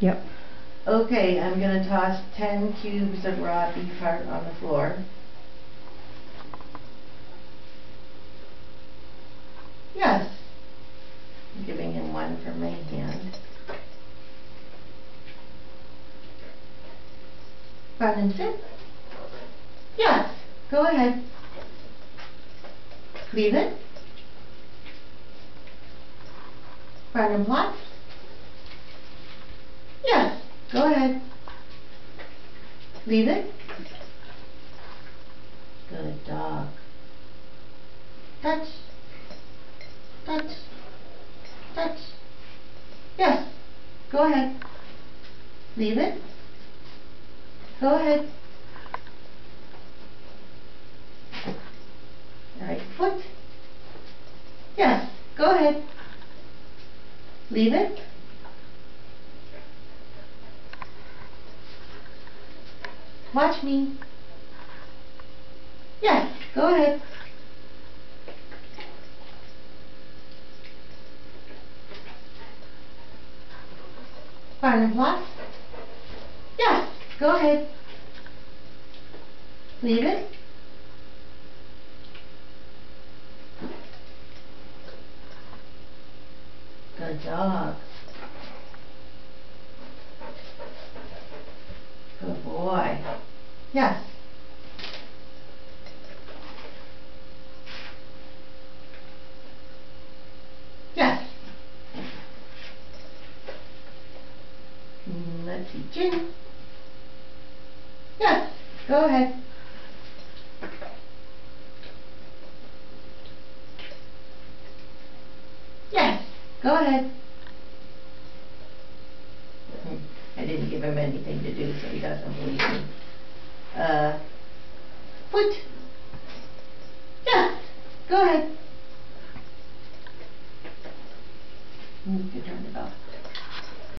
Yep. Okay, I'm going to toss 10 cubes of raw beef heart on the floor. Yes. I'm giving him one from my hand. Run and sit. Yes. Go ahead. Cleave it. Run and plot. Yes. Go ahead. Leave it. Good dog. Touch. Touch. Touch. Yes. Go ahead. Leave it. Go ahead. Right foot. Yes. Go ahead. Leave it. Watch me. Yes. Go ahead. Fine and plot. Yes. Go ahead. Leave it. Good dog. Good boy. Yes. Yes. Let's see. Chin. Yes. Go ahead. Yes. Go ahead. I didn't give him anything to do, so he doesn't believe me. Foot. Yes. Go ahead. You can turn it off.